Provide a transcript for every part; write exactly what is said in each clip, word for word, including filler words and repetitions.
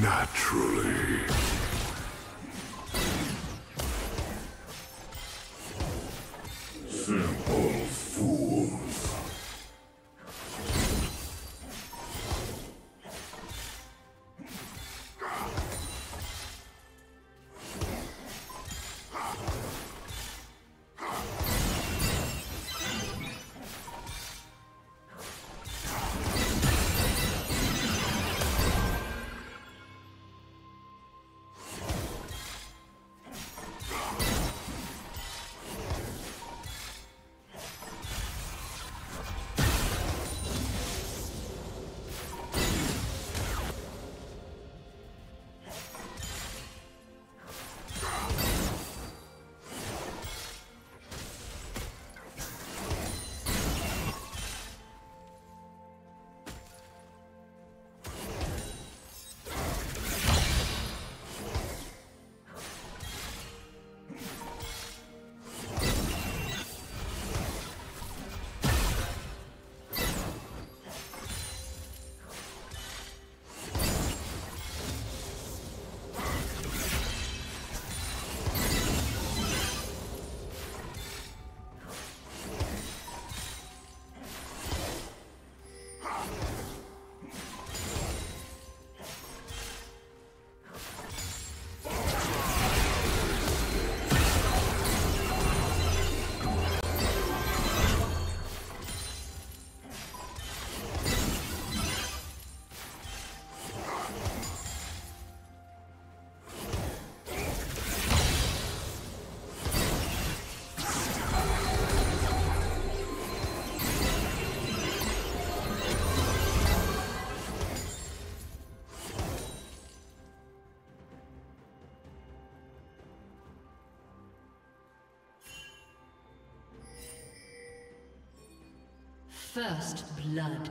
Naturally. Simple fools. First blood.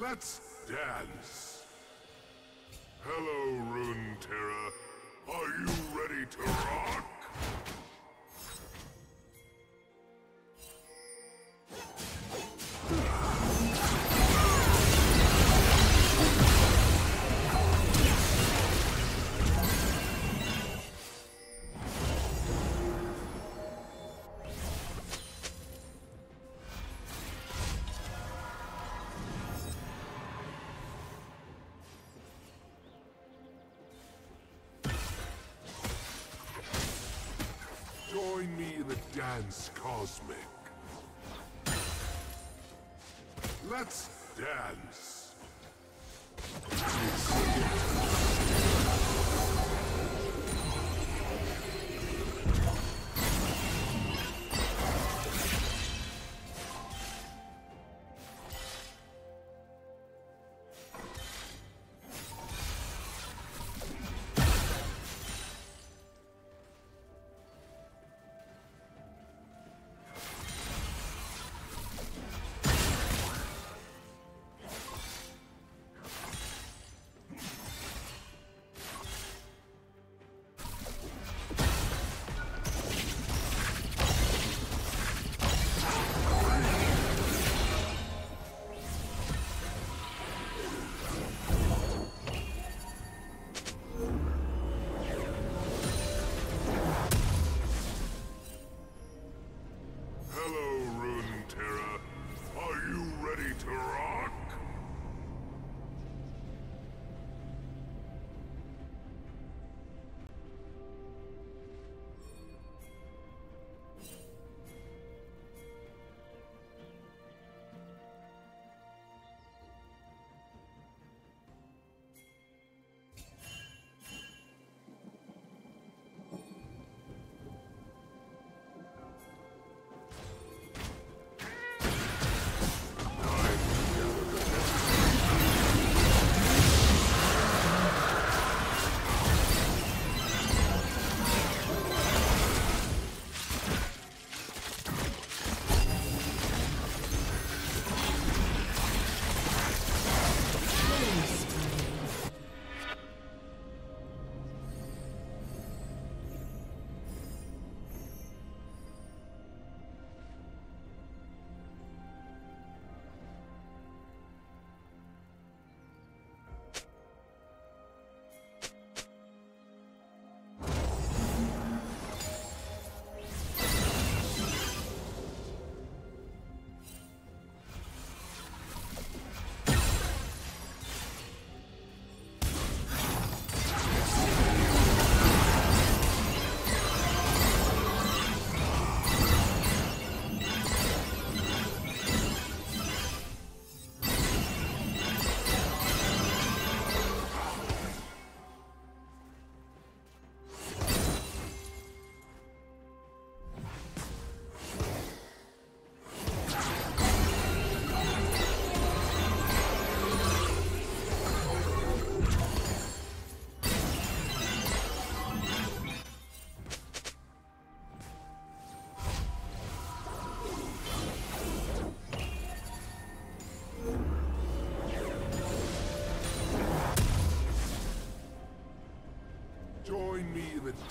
Let's dance. Hello, Runeterra. Are you ready to rock? Join me in the dance cosmic. Let's dance.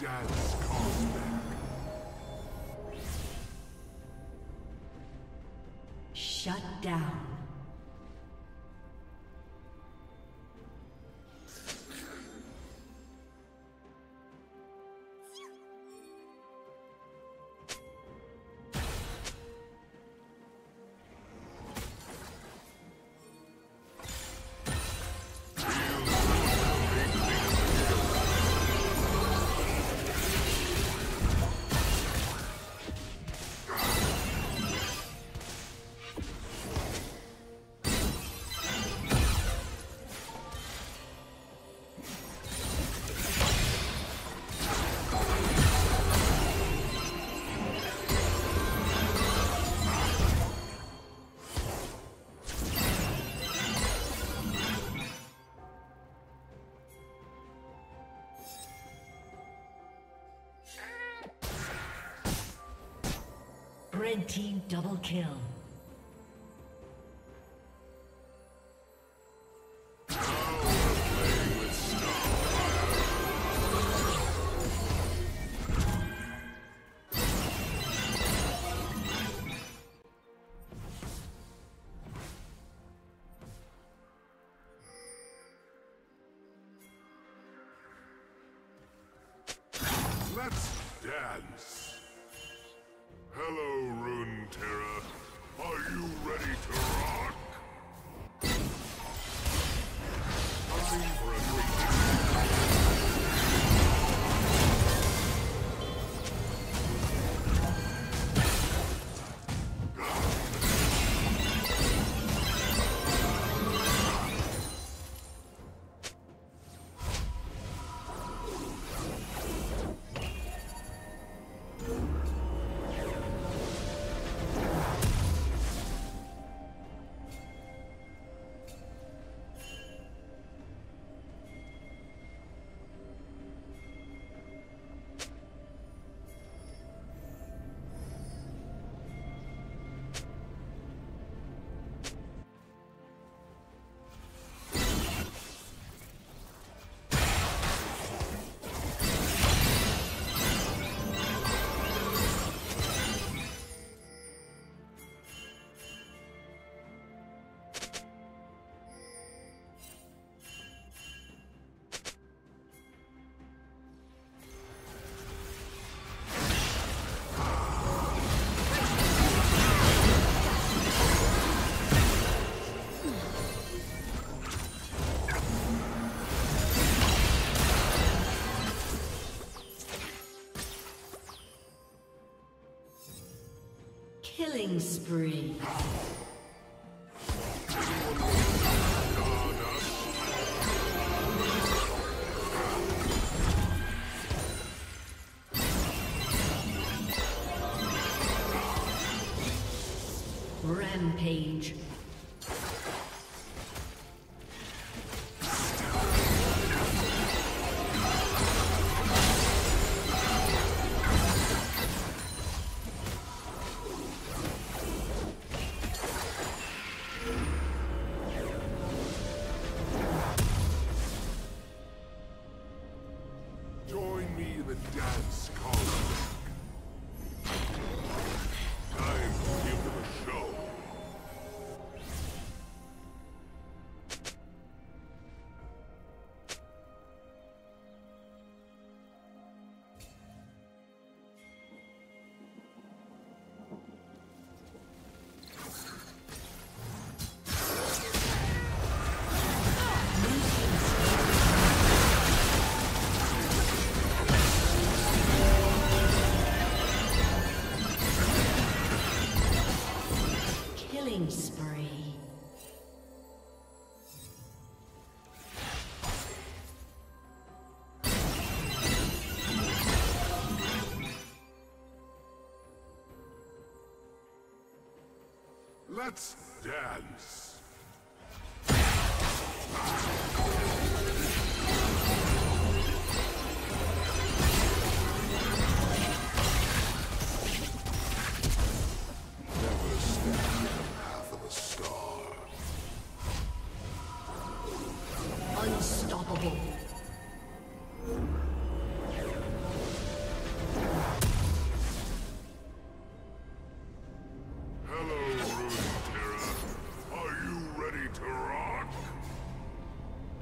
Dance comeback. Shut down. Red team double kill. Let's dance. Hello, Runeterra. Are you ready to rock? Hunting for a great victory. Killing spree. Rampage. Let's dance. Never stand in the path of a star. Unstoppable.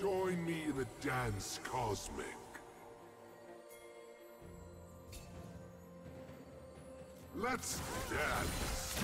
Join me in the dance cosmic. Let's dance.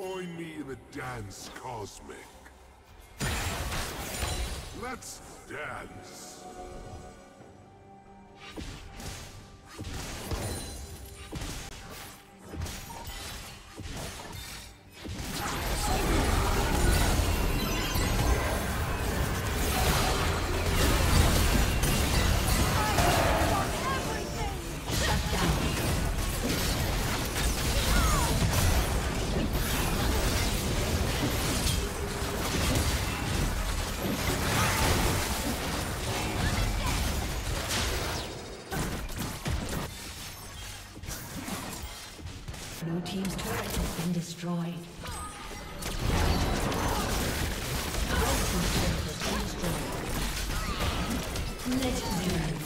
Join me in the dance cosmic. Let's dance. Blue team's turret has been destroyed. Blue team's turret has been destroyed. Legendary.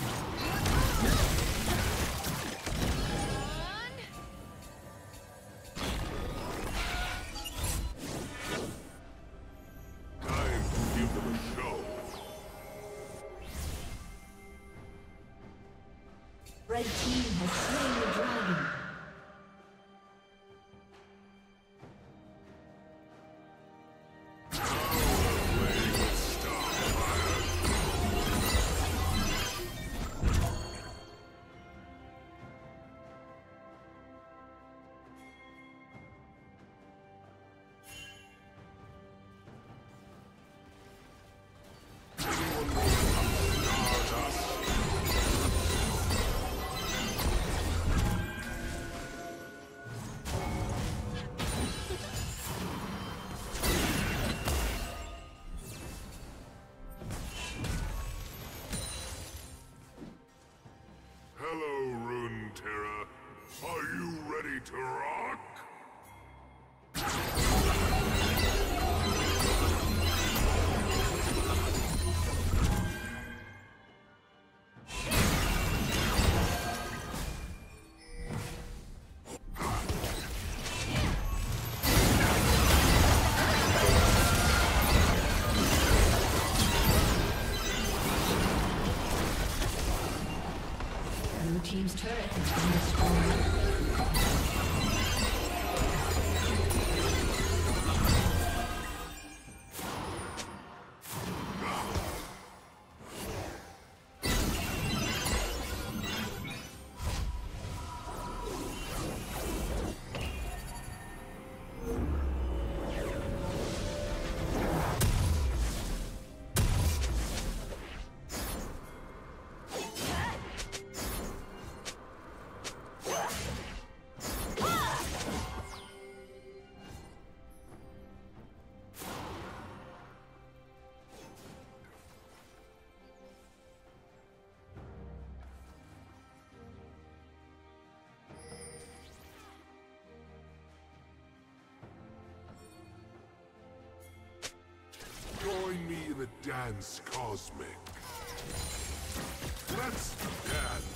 team's turret has been destroyed. Join me in the dance cosmic. Let's dance.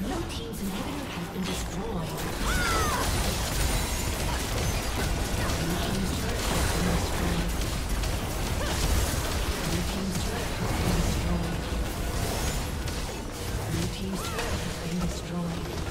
Blue team's turret has been destroyed.